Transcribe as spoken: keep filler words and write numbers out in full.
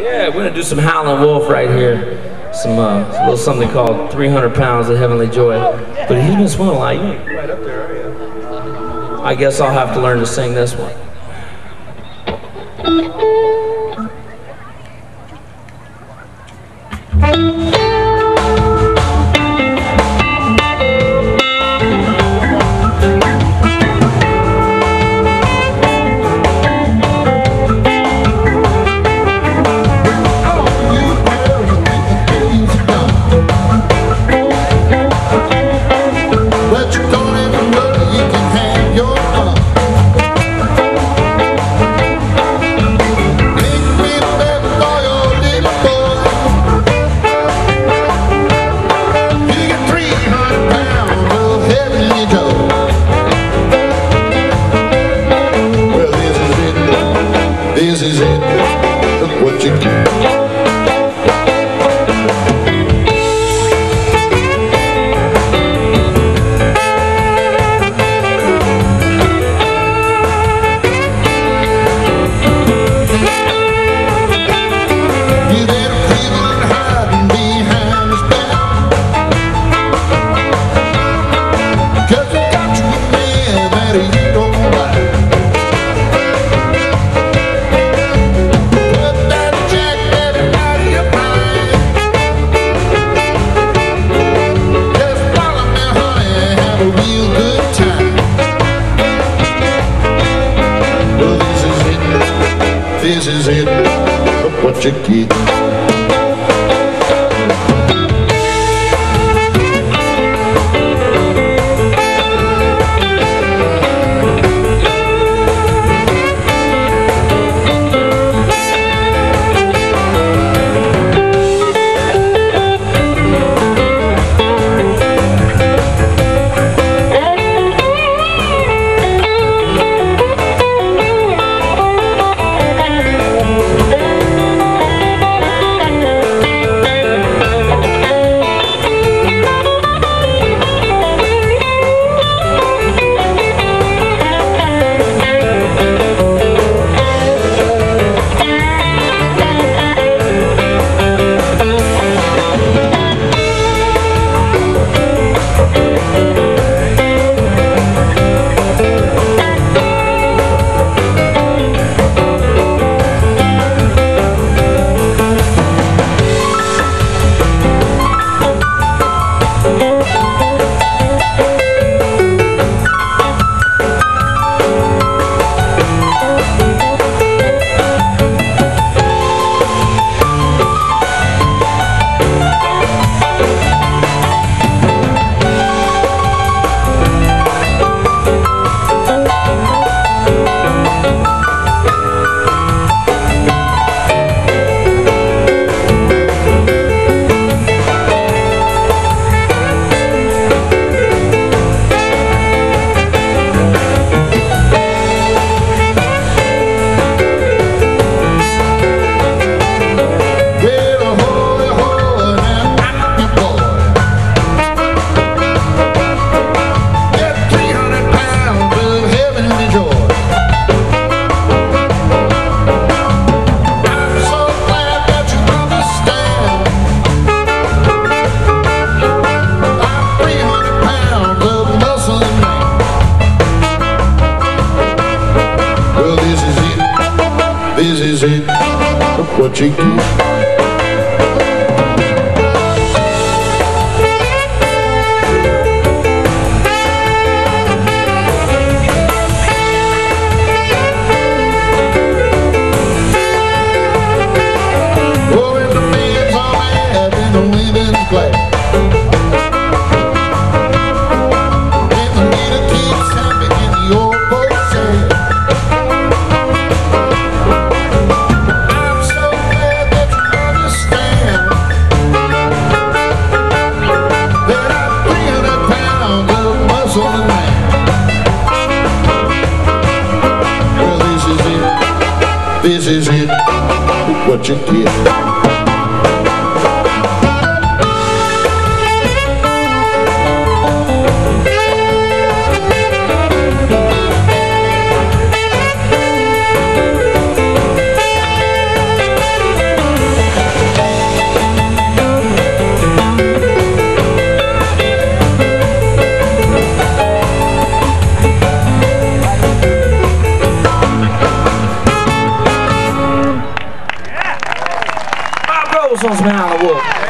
Yeah, we're gonna do some Howlin' Wolf right here. Some uh, a little something called three hundred pounds of Heavenly Joy. But he's been swimming a lot. You ain't quite up there, are you? I guess I'll have to learn to sing this one. This is it, look what you get. Look what you do. This is it, look what you get. thousands of men on the wolf.